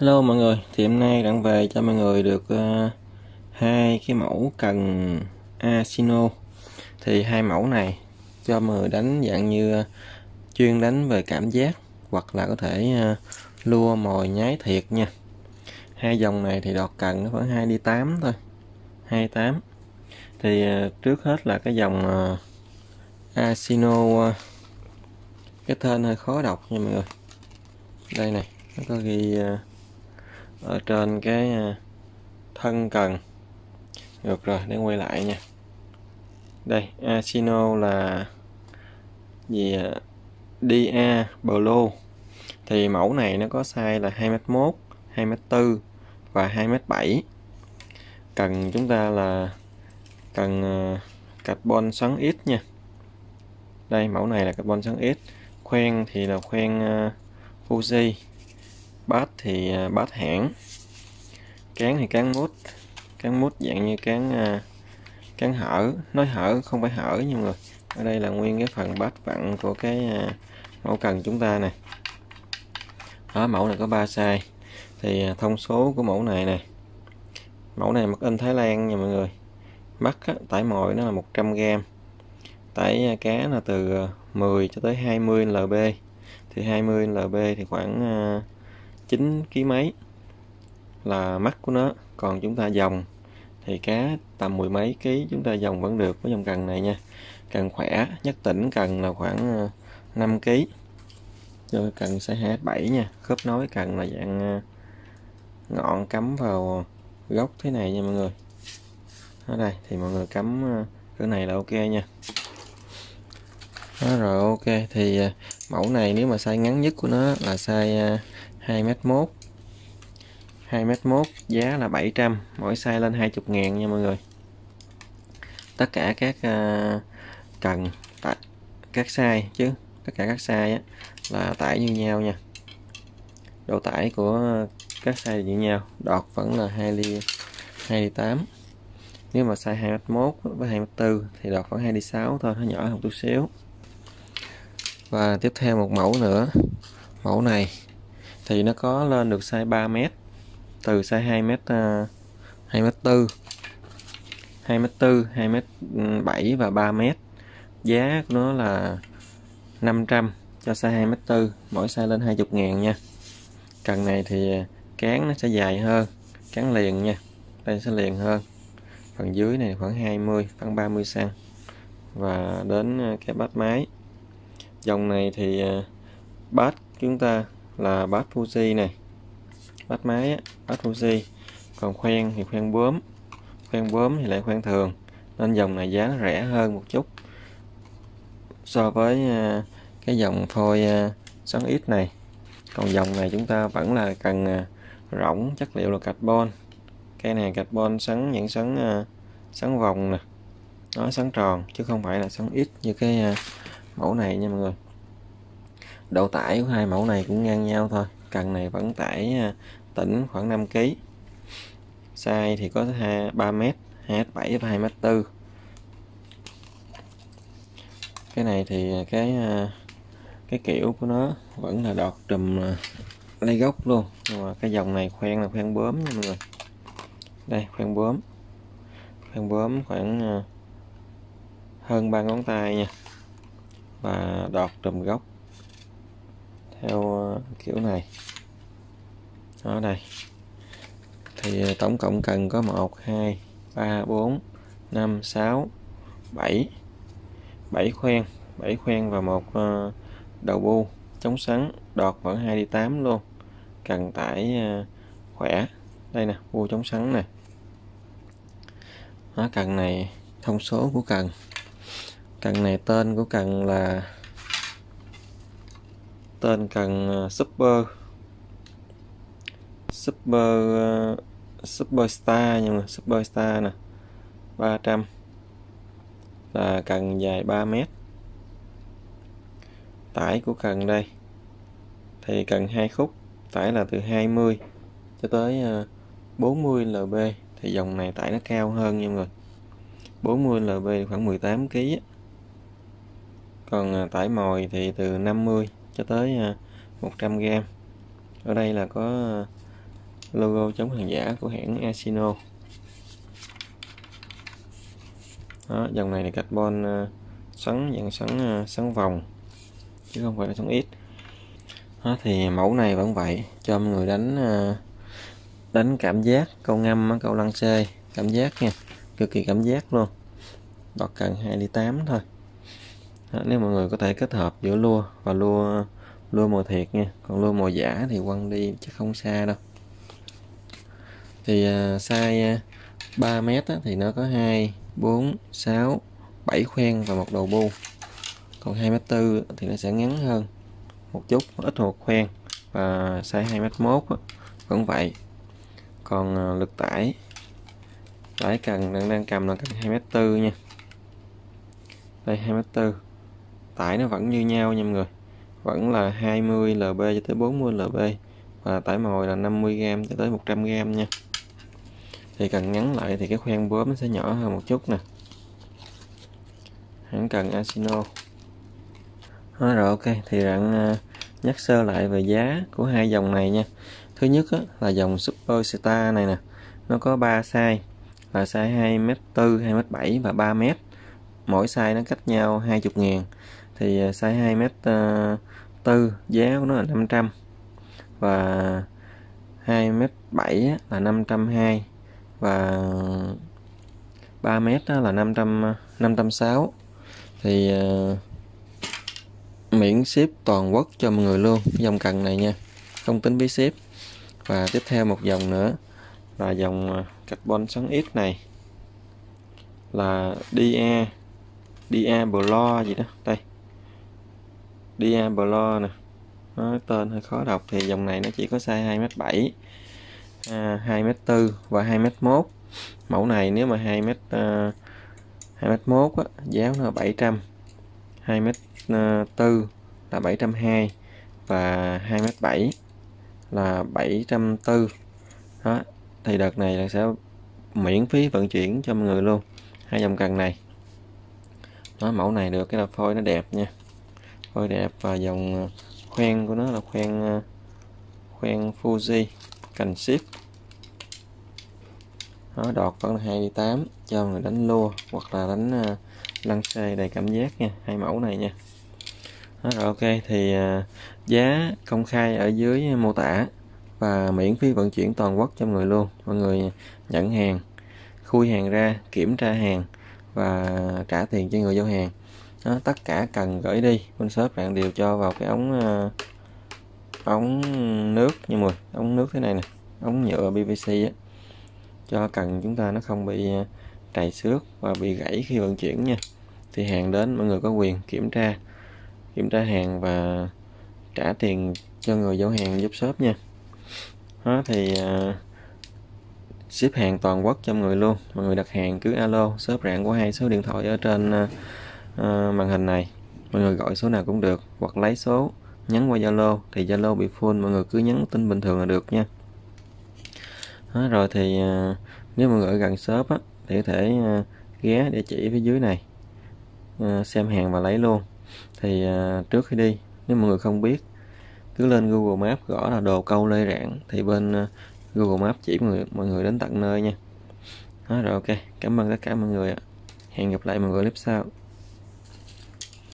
Hello mọi người, thì hôm nay Rạng về cho mọi người được hai cái mẫu cần Ashino. Thì hai mẫu này cho mọi người đánh dạng như chuyên đánh về cảm giác hoặc là có thể lua mồi nhái thiệt nha. Hai dòng này thì đọt cần nó khoảng 2D8 thôi, 28. Thì trước hết là cái dòng Ashino, cái tên hơi khó đọc nha mọi người. Đây này, nó có ghi ở trên cái thân cần. Được rồi, để quay lại nha. Đây, Ashino là gì? Diablo. Thì mẫu này nó có size là 2m1, 2m4 và 2m7. Cần chúng ta là cần carbon xoắn ít nha. Đây, mẫu này là carbon xoắn ít. Khoen thì là khoen Fuji. Bát thì bát hãng. Cán thì cán mút. Cán mút dạng như cán hở. Nói hở không phải hở nha mọi người. Ở đây là nguyên cái phần bát vặn của cái mẫu cần chúng ta này. Đó, mẫu này có 3 size. Thì thông số của mẫu này này. Mẫu này mặc in Thái Lan nha mọi người. Mắt á, tải mồi nó là 100g. Tải cá là từ 10 cho tới 20 lb. Thì 20 lb thì khoảng 9 kg mấy là mắt của nó. Còn chúng ta dòng thì cá tầm mười mấy ký chúng ta dòng vẫn được với dòng cần này nha. Cần khỏe nhất tỉnh cần là khoảng 5 kg. Rồi cần sẽ 27 nha. Khớp nối cần là dạng ngọn cắm vào gốc thế này nha mọi người. Ở đây thì mọi người cắm cái này là ok nha. Đó, rồi ok, thì mẫu này nếu mà size ngắn nhất của nó là size 2m1. 2m1 giá là 700, mỗi size lên 20.000 nha mọi người. Tất cả các cần các size chứ, tất cả các size á, là tải như nhau nha. Độ tải của các size như nhau, đọt vẫn là 2D8. Nếu mà size 2m1 với 2m4 thì đọt khoảng 2D6 thôi, nó nhỏ hơn một chút xíu. Và tiếp theo một mẫu nữa. Mẫu này thì nó có lên được size 3m, từ size 2m, 2m4, 2m4, 2m7 và 3m. Giá của nó là 500 cho size 2m4, mỗi size lên 20.000 nha. Cần này thì cán nó sẽ dài hơn, cán liền nha. Đây sẽ liền hơn. Phần dưới này khoảng 20, khoảng 30 cm và đến cái bát máy. Dòng này thì bát chúng ta là bát Fuji này, bát máy á, bát Fuji. Còn khoen thì khoen bướm, khoen bướm thì lại khoen thường, nên dòng này giá rẻ hơn một chút so với cái dòng phôi xoắn ít này. Còn dòng này chúng ta vẫn là cần rỗng, chất liệu là carbon. Cái này carbon xoắn, những xoắn vòng nè, nó xoắn tròn chứ không phải là xoắn ít như cái mẫu này nha mọi người. Độ tải của hai mẫu này cũng ngang nhau thôi. Cần này vẫn tải tỉnh khoảng 5 kg. Size thì có 3m, 2m7 và 2m4. Cái này thì cái kiểu của nó vẫn là đọt trùm lấy gốc luôn. Nhưng mà cái dòng này khoen là khoen bướm nha mọi người. Đây khoen bướm. Khoen bướm khoảng hơn 3 ngón tay nha. Và đọt trùm gốc theo kiểu này. Ở đây thì tổng cộng cần có 1, 2, 3, 4, 5, 6, 7, 7 khoen, 7 khoen và 1 đầu bu chống sắn. Đọt vẫn 2D8 luôn. Cần tải khỏe. Đây nè, bu chống sắn nè. Nó cần này, thông số của cần. Cần này tên của cần là tên cần Super Star, nhưng mà Super Star nè. 300 là cần dài 3m. Tải của cần đây thì cần 2 khúc, tải là từ 20 cho tới 40 lb. Thì dòng này tải nó cao hơn nha mọi người. 40 lb khoảng 18 kg. Còn tải mồi thì từ 50 cho tới 100g. Ở đây là có logo chống hàng giả của hãng Ashino. Đó, dòng này là carbon xoắn, dạng xoắn vòng chứ không phải là xoắn ít. Đó, thì mẫu này vẫn vậy, cho người đánh cảm giác câu ngâm, câu lăng xê, cảm giác nha, cực kỳ cảm giác luôn. Đọt cần 2,8 thôi. Đó, nếu mọi người có thể kết hợp giữa lua và lua mồi thiệt nha, còn lua mồi giả thì quăng đi chắc không xa đâu. Thì size 3m á, thì nó có 2, 4, 6, 7 khoen và một đầu bu. Còn 2m4 thì nó sẽ ngắn hơn một chút, ít một khoen, và size 2m1 vẫn vậy. Còn lực tải cần đang cầm là cần 2m4 nha. Đây 2m4. Tải nó vẫn như nhau nha mọi người. Vẫn là 20 lb cho tới 40 lb và tải mồi là 50g cho tới 100g nha. Thì cần ngắn lại thì cái khoen bướm nó sẽ nhỏ hơn một chút nè. Hãng cần Ashino. Đó, rồi ok, thì Rạng nhắc sơ lại về giá của hai dòng này nha. Thứ nhất á, là dòng Super Star này nè. Nó có 3 size là size 2m4, 2m7 và 3m. Mỗi size nó cách nhau 20.000. Thì size 2m4 giá của nó là 500 và 2m7 là 520 và 3m là 560. Thì miễn ship toàn quốc cho mọi người luôn dòng cần này nha, không tính phí ship. Và tiếp theo một dòng nữa là dòng carbon xoắn ít này là Diablo gì đó, đây Diablo nè, tên hơi khó đọc. Thì dòng này nó chỉ có size 2m7, 2m4 và 2m1. Mẫu này nếu mà 2m1 á, giá nó là 700, 2m4 là 720 và 2m7 là 740. Đó, thì đợt này là sẽ miễn phí vận chuyển cho mọi người luôn hai dòng cần này. Đó, mẫu này được cái là phôi nó đẹp nha, phôi đẹp, và dòng khoen của nó là khoen Fuji cành ship. Nó đọt vẫn là 2,8 cho người đánh lua hoặc là đánh lăng xê đầy cảm giác nha, hai mẫu này nha. Đó, rồi ok, thì giá công khai ở dưới mô tả và miễn phí vận chuyển toàn quốc cho người luôn. Mọi người nhận hàng, khui hàng ra, kiểm tra hàng và trả tiền cho người giao hàng. Đó, tất cả cần gửi đi bên shop Rạng đều cho vào cái ống nước nha mọi người, ống nước thế này nè, ống nhựa PVC á, cho cần chúng ta nó không bị trầy xước và bị gãy khi vận chuyển nha. Thì hàng đến mọi người có quyền kiểm tra hàng và trả tiền cho người giao hàng giúp shop nha. Đó, thì ship hàng toàn quốc cho mọi người luôn. Mọi người đặt hàng cứ alo shop Rạng của hai số điện thoại ở trên màn hình này. Mọi người gọi số nào cũng được, hoặc lấy số nhắn qua Zalo, thì Zalo bị full mọi người cứ nhắn tin bình thường là được nha. Đó, rồi thì nếu mọi người ở gần shop á, thì có thể ghé địa chỉ phía dưới này xem hàng và lấy luôn. Thì trước khi đi, nếu mọi người không biết cứ lên Google Maps gõ là Đồ Câu Lê Rạng, thì bên Google Maps chỉ mọi người đến tận nơi nha. Đó, rồi ok, cảm ơn tất cả mọi người ạ. Hẹn gặp lại mọi người clip sau.